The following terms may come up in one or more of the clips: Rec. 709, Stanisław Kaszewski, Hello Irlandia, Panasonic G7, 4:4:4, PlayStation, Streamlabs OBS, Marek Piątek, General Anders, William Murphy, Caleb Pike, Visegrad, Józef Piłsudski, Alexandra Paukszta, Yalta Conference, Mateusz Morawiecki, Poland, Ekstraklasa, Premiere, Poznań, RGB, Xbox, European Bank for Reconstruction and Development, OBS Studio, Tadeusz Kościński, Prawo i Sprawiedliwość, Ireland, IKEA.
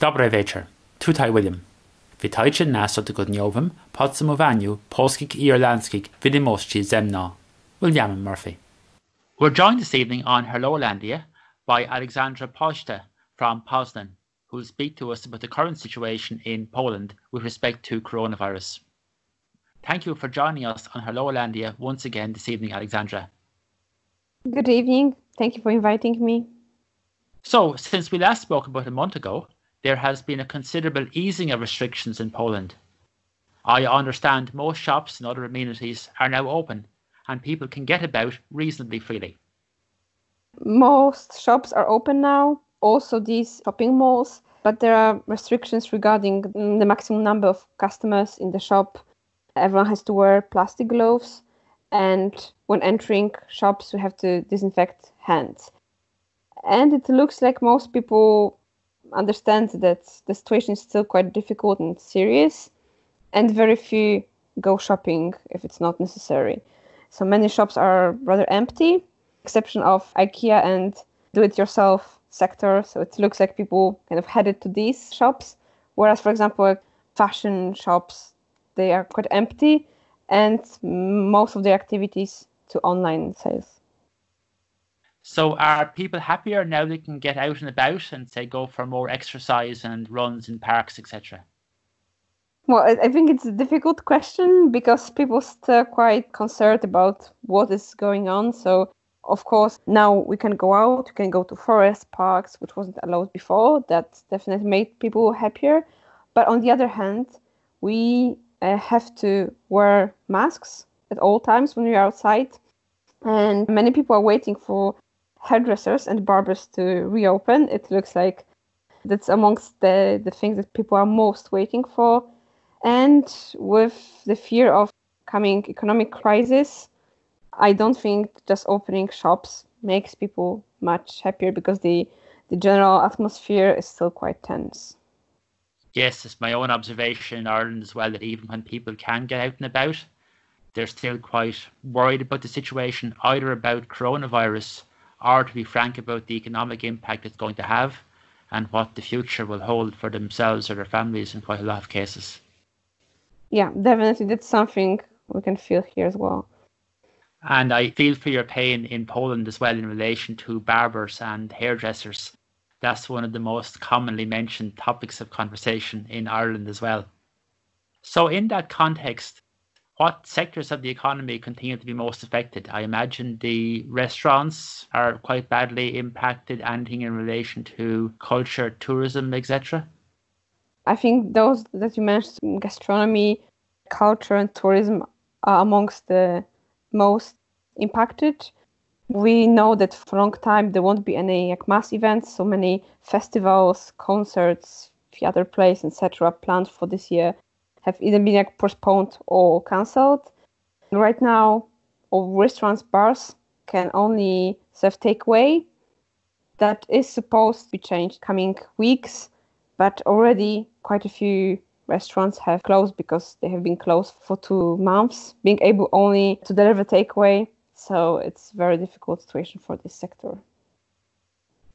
Dobry wieczór. Tutaj William. Witajcie nas o tygodniowym podsumowaniu polskich i irlandzkich wiadomości ze mną, William Murphy. We're joined this evening on Hello Irlandia by Alexandra Paukszta from Poznan, who will speak to us about the current situation in Poland with respect to coronavirus. Thank you for joining us on Hello Irlandia once again this evening, Alexandra. Good evening. Thank you for inviting me. So, since we last spoke about a month ago, there has been a considerable easing of restrictions in Poland. I understand most shops and other amenities are now open and people can get about reasonably freely. Most shops are open now, also these shopping malls, but there are restrictions regarding the maximum number of customers in the shop. Everyone has to wear plastic gloves, and when entering shops we have to disinfect hands. And it looks like most people understand that the situation is still quite difficult and serious, and very few go shopping if it's not necessary. So many shops are rather empty, exception of IKEA and do-it-yourself sector. So it looks like people kind of headed to these shops, whereas, for example, fashion shops, they are quite empty, and most of their activities to online sales. So are people happier now they can get out and about and, say, go for more exercise and runs in parks, etc.? Well, I think it's a difficult question because people are still quite concerned about what is going on. So, of course, now we can go out, we can go to forest parks, which wasn't allowed before. That definitely made people happier. But on the other hand, we have to wear masks at all times when we are outside. And many people are waiting for hairdressers and barbers to reopen. It looks like that's amongst the things that people are most waiting for. And with the fear of coming economic crisis, I don't think just opening shops makes people much happier because the general atmosphere is still quite tense. Yes, it's my own observation in Ireland as well that even when people can get out and about, they're still quite worried about the situation, either about coronavirus or, to be frank, about the economic impact it's going to have and what the future will hold for themselves or their families in quite a lot of cases. Yeah, definitely. That's something we can feel here as well. And I feel for your pain in Poland as well in relation to barbers and hairdressers. That's one of the most commonly mentioned topics of conversation in Ireland as well. So in that context, what sectors of the economy continue to be most affected? I imagine the restaurants are quite badly impacted, anything in relation to culture, tourism, etc.? I think those that you mentioned, gastronomy, culture and tourism, are amongst the most impacted. We know that for a long time there won't be any mass events, so many festivals, concerts, theater plays, etc. planned for this year have either been postponed or cancelled. Right now, all restaurants, bars can only serve takeaway. That is supposed to be changed coming weeks, but already quite a few restaurants have closed because they have been closed for 2 months, being able only to deliver takeaway. So it's a very difficult situation for this sector.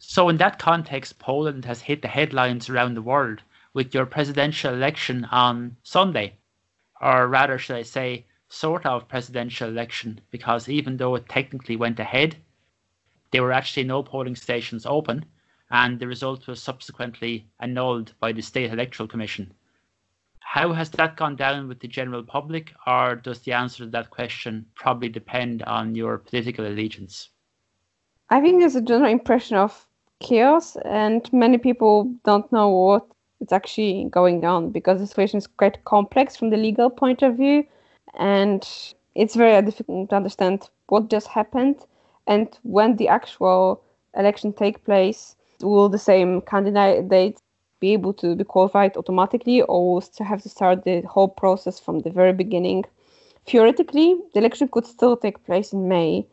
So in that context, Poland has hit the headlines around the world with your presidential election on Sunday, or rather, should I say, sort of presidential election, because even though it technically went ahead, there were actually no polling stations open, and the result was subsequently annulled by the State Electoral Commission. How has that gone down with the general public, or does the answer to that question probably depend on your political allegiance? I think there's a general impression of chaos, and many people don't know what is actually going on because the situation is quite complex from the legal point of view, and it's very difficult to understand what just happened and when the actual election takes place. Will the same candidates be able to be qualified automatically, or will still have to start the whole process from the very beginning? Theoretically, the election could still take place in May,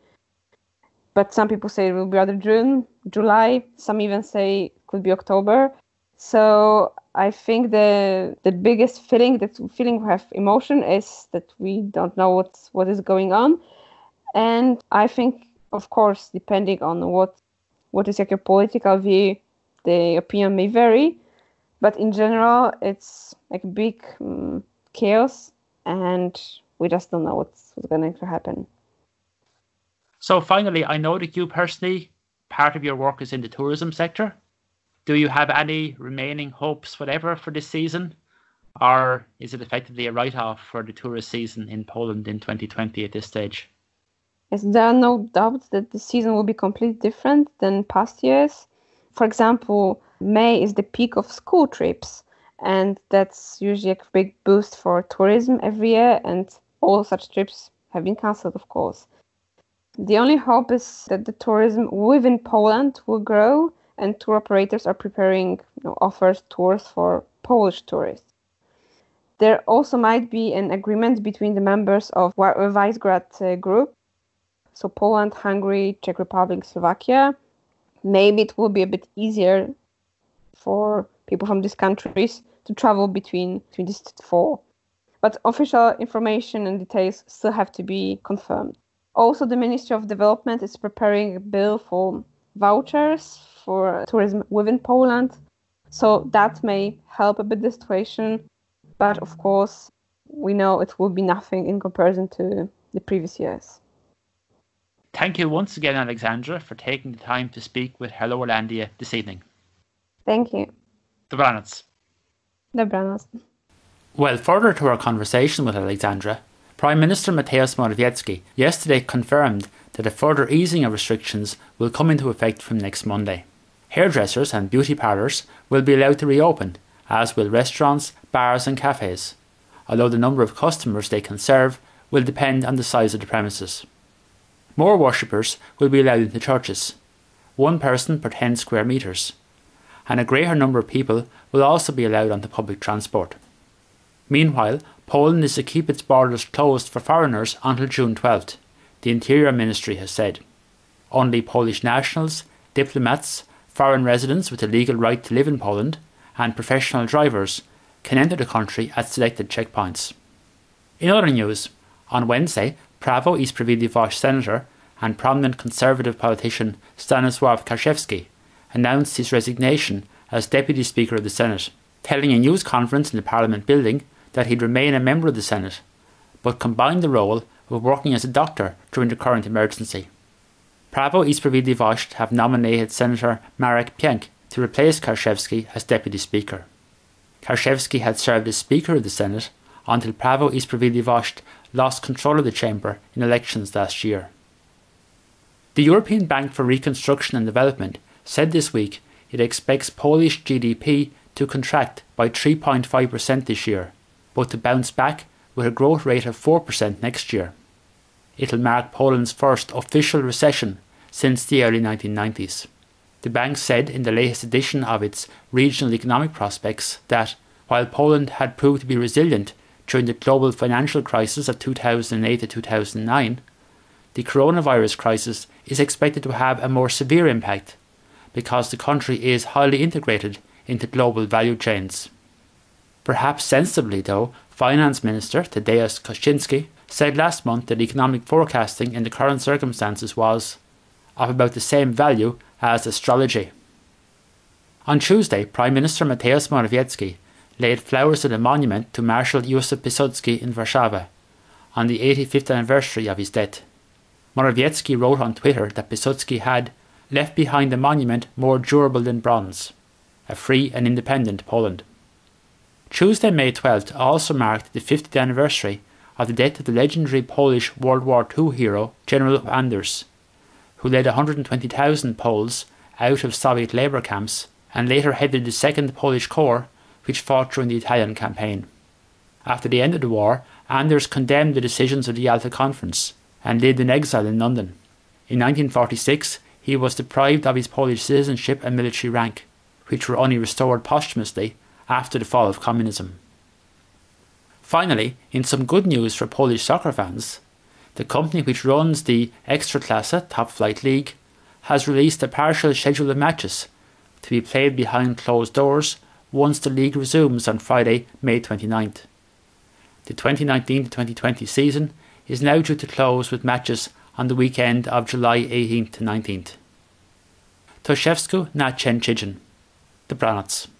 but some people say it will be rather June, July. Some even say it could be October. So I think the biggest feeling we have emotion is that we don't know what is going on. And I think, of course, depending on what is your political view, the opinion may vary. But in general, it's like big chaos, and we just don't know what's going to happen. So finally, I know that you personally, part of your work is in the tourism sector. Do you have any remaining hopes, whatever, for this season? Or is it effectively a write-off for the tourist season in Poland in 2020 at this stage? Yes, there are no doubts that the season will be completely different than past years. For example, May is the peak of school trips, and that's usually a big boost for tourism every year, and all such trips have been cancelled, of course. The only hope is that the tourism within Poland will grow, and tour operators are preparing, you know, offers, tours for Polish tourists. There also might be an agreement between the members of the Visegrad group, so Poland, Hungary, Czech Republic, Slovakia. Maybe it will be a bit easier for people from these countries to travel between these four. But official information and details still have to be confirmed. Also, the Ministry of Development is preparing a bill for vouchers for tourism within Poland, so that may help a bit the situation. But of course, we know it will be nothing in comparison to the previous years. Thank you once again, Alexandra, for taking the time to speak with Hello Irlandia this evening. Thank you. Dobranoc. Dobranoc. Well, further to our conversation with Alexandra, Prime Minister Mateusz Morawiecki yesterday confirmed that a further easing of restrictions will come into effect from next Monday. Hairdressers and beauty parlours will be allowed to reopen, as will restaurants, bars and cafes, although the number of customers they can serve will depend on the size of the premises. More worshippers will be allowed into churches, one person per 10 square metres, and a greater number of people will also be allowed onto public transport. Meanwhile, Poland is to keep its borders closed for foreigners until June 12th, the Interior Ministry has said. Only Polish nationals, diplomats, foreign residents with a legal right to live in Poland, and professional drivers can enter the country at selected checkpoints. In other news, on Wednesday, Prawo i Sprawiedliwość senator and prominent conservative politician Stanisław Kaszewski announced his resignation as Deputy Speaker of the Senate, telling a news conference in the Parliament building that he'd remain a member of the Senate, but combined the role with working as a doctor during the current emergency. Prawo i Sprawiedliwość have nominated Senator Marek Piątek to replace Kaszewski as Deputy Speaker. Kaszewski had served as Speaker of the Senate until Prawo i Sprawiedliwość lost control of the chamber in elections last year. The European Bank for Reconstruction and Development said this week it expects Polish GDP to contract by 3.5% this year, but to bounce back with a growth rate of 4% next year. It'll mark Poland's first official recession since the early 1990s. The bank said in the latest edition of its Regional Economic Prospects that, while Poland had proved to be resilient during the global financial crisis of 2008 to 2009, the coronavirus crisis is expected to have a more severe impact because the country is highly integrated into global value chains. Perhaps sensibly, though, Finance Minister Tadeusz Kościński said last month that economic forecasting in the current circumstances was of about the same value as astrology. On Tuesday, Prime Minister Mateusz Morawiecki laid flowers at a monument to Marshal Józef Piłsudski in Warsaw on the 85th anniversary of his death. Morawiecki wrote on Twitter that Piłsudski had left behind a monument more durable than bronze, a free and independent Poland. Tuesday, May 12th also marked the 50th anniversary of the death of the legendary Polish World War II hero General Anders, who led 120,000 Poles out of Soviet labour camps and later headed the 2nd Polish Corps, which fought during the Italian campaign. After the end of the war, Anders condemned the decisions of the Yalta Conference and lived in exile in London. In 1946, he was deprived of his Polish citizenship and military rank, which were only restored posthumously after the fall of communism. Finally, in some good news for Polish soccer fans, the company which runs the Ekstraklasa Top Flight League has released a partial schedule of matches to be played behind closed doors once the league resumes on Friday, May 29th. The 2019-2020 season is now due to close with matches on the weekend of July 18th to 19th. Toszewsku na Czencizyn. Dobranoc.